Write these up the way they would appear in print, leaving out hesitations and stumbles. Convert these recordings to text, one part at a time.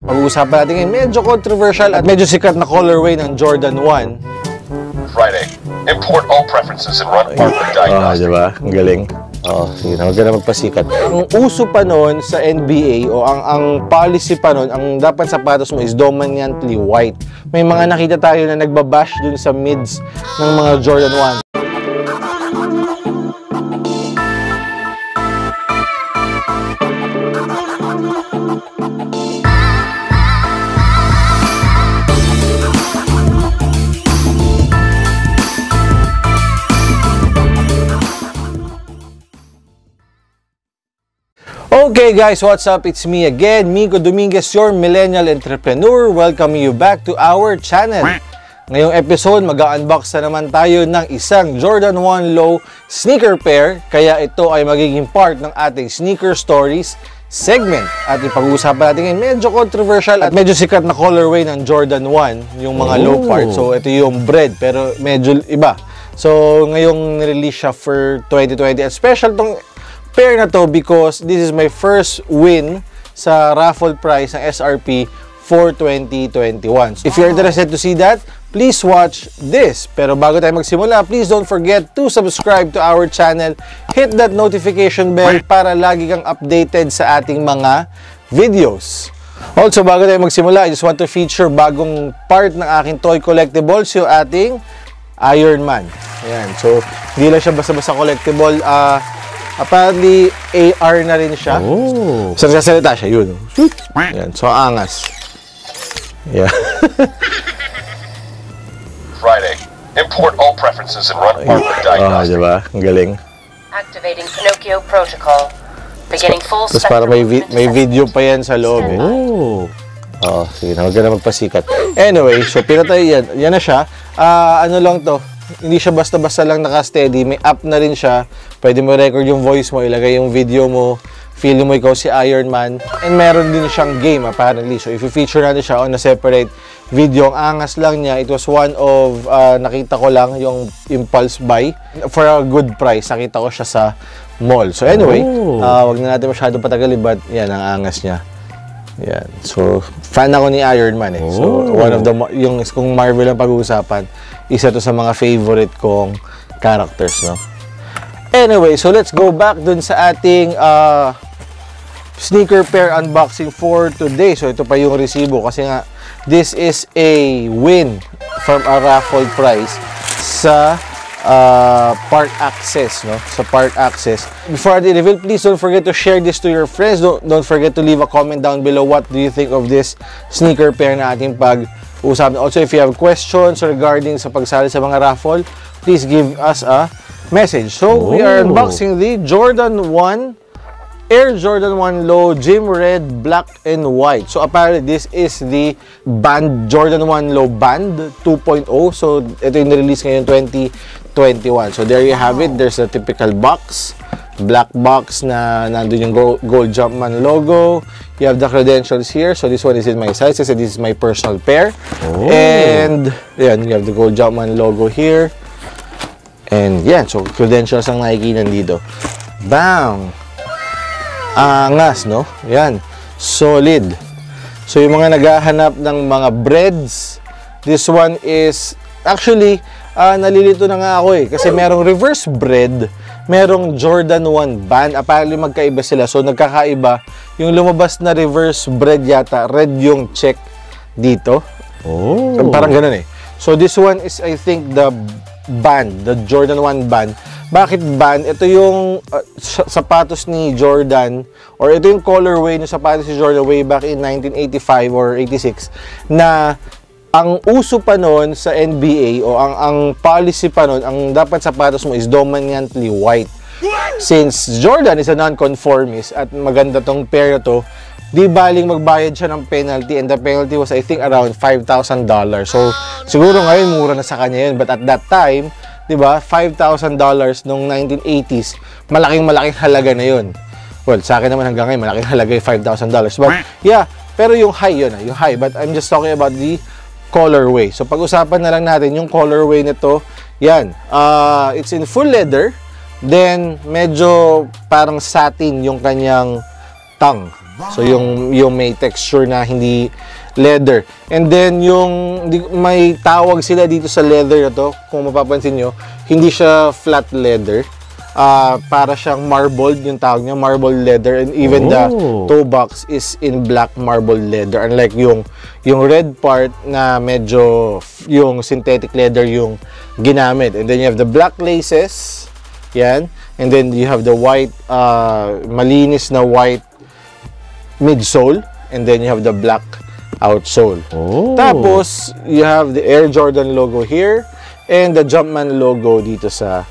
Pag-uusapan natin ngayon, medyo controversial at medyo sikat na colorway ng Jordan 1. Friday, import all preferences and run part of the diagnostic. Diba? Ang galing. Oo, sige na, huwag na magpasikat. Ang uso pa noon sa NBA o ang policy pa noon, ang dapat sapatos mo is dominantly white. May mga nakita tayo na nagbabash dun sa mids ng mga Jordan 1. Okay guys, what's up? It's me again, Miko Dominguez, your millennial entrepreneur. Welcome you back to our channel. Ngayong episode, mag-unbox na naman tayo ng isang Jordan 1 Low sneaker pair. Kaya ito ay magiging part ng ating Sneaker Stories segment. At ipag-uusapan natin ngayon, medyo controversial at medyo sikat na colorway ng Jordan 1, yung mga low part. So ito yung bread, pero medyo iba. So ngayong nirelease siya for 2020. At special tong pair na to because this is my first win sa raffle prize ng SRP for 2021. So if you're interested to see that, please watch this. Pero bago tayo magsimula, please don't forget to subscribe to our channel. Hit that notification bell para lagi kang updated sa ating mga videos. Also, bago tayo magsimula, I just want to feature bagong part ng aking toy collectibles, yung ating Iron Man. Ayan. So, hindi lang siya basta-basta collectible. Apparently, AR na rin siya. Oh. So, nagsasalita siya, yun. Ayan. So, angas. Yeah. Friday. Import all preferences and run part of the diagnostic. Diba? Ang galing. Activating Pinocchio protocol. Beginning full spectrum. Tapos para may video pa yan sa loob. Eh. Oh. Oo, sige na. Huwag ka na magpasikat. Anyway, so, pinatay yan. Yan na siya. Ano lang to? Hindi siya basta-basta lang naka-steady. May app na rin siya. Pwede mo record yung voice mo, ilagay yung video mo, feel mo ikaw si Iron Man. And meron din siyang game apparently. So if you feature natin siya on a separate video, ang angas lang niya. It was one of, nakita ko lang yung impulse buy for a good price. Nakita ko siya sa mall. So anyway, wag na natin masyado patagalin, but yan ang angas niya. Yan. So, fan ako ni Iron Man eh. So, one of the, yung kung Marvel ang pag-uusapan, isa to sa mga favorite kong characters, no? Anyway, so let's go back dun sa ating sneaker pair unboxing for today. So, ito pa yung resibo kasi nga, this is a win from a raffle prize sa part access, no? Sa part access. Before I reveal, please don't forget to share this to your friends. Don't forget to leave a comment down below. What do you think of this sneaker pair na ating pag-usapan? Also, if you have questions regarding sa pagsali sa mga raffle, please give us a message. So, we are unboxing the Jordan 1, Air Jordan 1 Low, Gym Red, Black, and White. So, apparently, this is the band, Jordan 1 Low Band 2.0. So, ito yung nirelease ngayon, 2021. So there you have it. There's a typical box, black box na nandun yung gold Jumpman logo. You have the credentials here. So this one is in my size. So this is my personal pair. And yan, you have the gold Jumpman logo here. And yan, so credentials ang nakikita dito. Bang! Angas, no? Yan. Solid. So yung mga naghahanap ng mga breads, this one is actually nalilito na nga ako eh kasi merong reverse bred, merong Jordan 1 band. Apparently magkaiba sila. So nagkakaiba. Yung lumabas na reverse bred yata, red yung check dito. Parang ganun eh. So this one is I think the band, the Jordan 1 band. Bakit band? Ito yung sapatos ni Jordan, or ito yung colorway ng sapatos ni Jordan way back in 1985 or 86 na ang uso pa noon sa NBA o ang policy pa noon, ang dapat sapatos mo is dominantly white. Since Jordan is a non-conformist at maganda tong pair na to, di baling magbayad siya ng penalty, and the penalty was I think around $5,000. So siguro ngayon mura na sa kanya yun, but at that time, di ba, $5,000 noong 1980s, malaking halaga na yun. Well, sa akin naman hanggang ngayon, malaking halaga yung $5,000. But yeah, pero yung high yun, yung high. But I'm just talking about the colorway. So, pag-usapan na lang natin yung colorway nito. Yan. It's in full leather. Then, medyo parang satin yung kanyang tongue. Wow. So yung may texture na hindi leather. And then yung may tawag sila dito sa leather na to, kung mapapansin nyo, hindi siya flat leather. Para siyang marbled, yung tawag niya, marble leather. And even the toe box is in black marble leather. Unlike yung red part na medyo yung synthetic leather yung ginamit. And then you have the black laces. Yan. And then you have the white, malinis na white midsole, and then you have the black outsole. Oh. Tapos you have the Air Jordan logo here and the Jumpman logo dito sa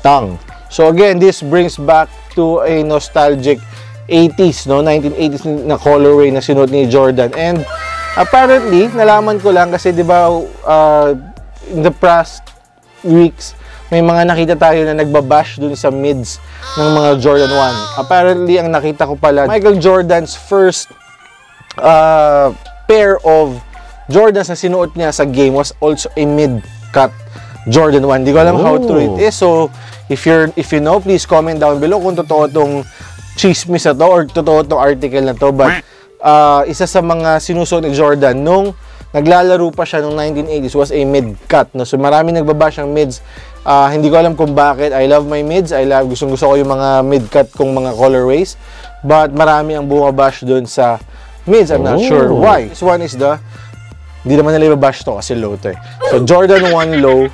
tongue. So again, this brings back to a nostalgic 80s, no, 1980s na colorway na sinuot ni Jordan. And apparently, nalaman ko lang kasi 'di ba in the past weeks may mga nakita tayo na nagbabash dun sa mids ng mga Jordan 1. Apparently, ang nakita ko pala, Michael Jordan's first pair of Jordans na sinuot niya sa game was also a mid-cut Jordan 1. Di ko alam how true it is. So, if you know, please comment down below kung totoo tong chismis na to or totoo tong article na to. But, isa sa mga sinusuot ni Jordan nung naglalaro pa siya noong 1980s was a mid-cut. No? So, marami nagbabash ang mids. Hindi ko alam kung bakit. I love my mids. Gusto ko yung mga mid-cut kong mga colorways. But, marami ang bumabash dun sa mids. I'm not sure why. This one is the, hindi naman nila ibabash to kasi low to eh. So, Jordan 1 Low,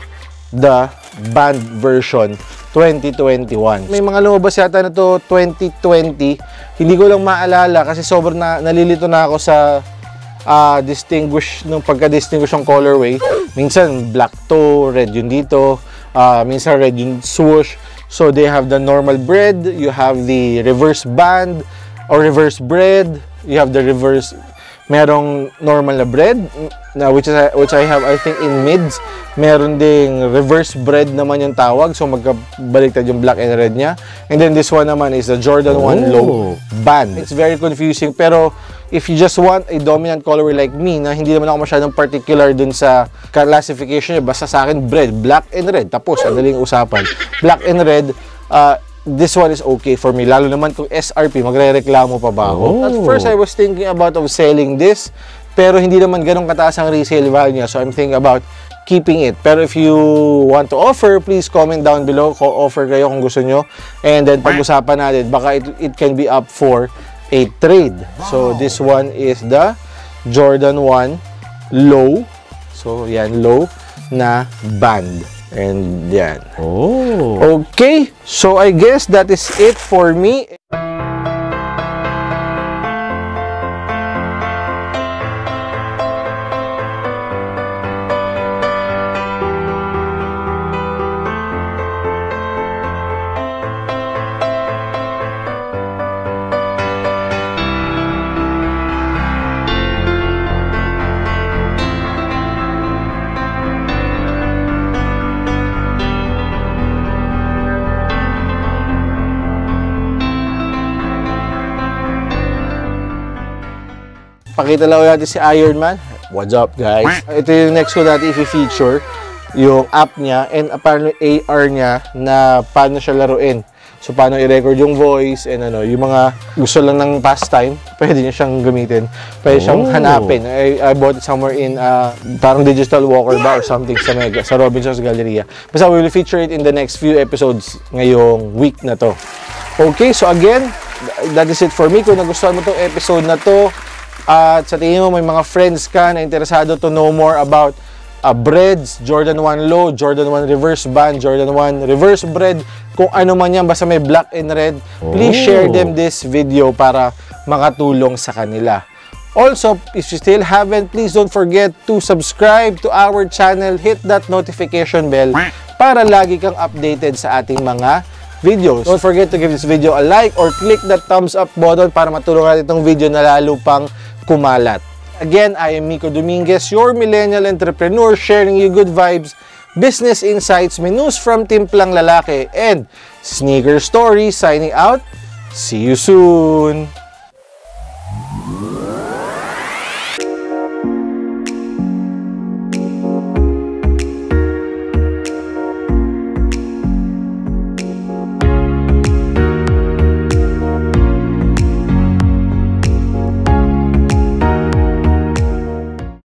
the banned version, 2021. May mga lumabas yata na to 2020. Hindi ko lang maalala kasi sobrang nalilito na ako sa distinguish nung pagka-distinguish ng colorway. Minsan black to red yun dito, minsan red yung swoosh. So they have the normal bread, you have the reverse band or reverse bread, you have the reverse, merong normal na bread na which I have, I think, in mids. Meron ding reverse bread naman yung tawag, so magkabaliktad yung black and red niya. And then this one naman is the Jordan 1 Low banned. It's very confusing, pero if you just want a dominant colorway like me, na hindi naman ako masyadong particular dun sa classification niya, basta sa akin, bread, black and red. Tapos, ang daling usapan. Black and red, this one is okay for me. Lalo naman kung SRP, magre-reklamo pa ba ako? At first, I was thinking about of selling this, pero hindi naman ganun kataas ang resale value niya. So, I'm thinking about keeping it. Pero if you want to offer, please comment down below. Offer kayo kung gusto nyo. And then, pag-usapan natin, baka it can be up for a trade. So this one is the Jordan 1 Low. So yan, low na band. And yan. Okay, so I guess that is it for me. Pakita lang natin si Iron Man. What's up, guys? Ito yung next ko natin i-feature, yung app niya and paano AR niya na paano siya laruin. So, paano i-record yung voice and ano, yung mga gusto lang ng pastime, pwede niya siyang gamitin. Pwede siyang hanapin. I bought it somewhere in parang digital walker ba or something sa Mega, sa Robinson's Galleria. Basta we will feature it in the next few episodes ngayong week na to. Okay, so again, that is it for me. Kung nagustuhan mo tong episode na to, at sa tingin mo may mga friends ka na interesado to know more about BREDS, Jordan 1 Low, Jordan 1 Reverse Band, Jordan 1 Reverse Bred, kung ano man yan, basta may black and red, please share them this video para makatulong sa kanila. Also, if you still haven't, please don't forget to subscribe to our channel, hit that notification bell para lagi kang updated sa ating mga videos. Don't forget to give this video a like or click that thumbs up button para matulungan natin itong video na lalo pang kumalat. Again, I am Miko Dominguez, your millennial entrepreneur, sharing you good vibes, business insights, menus from Timplang Lalaki, and sneaker stories. Signing out. See you soon!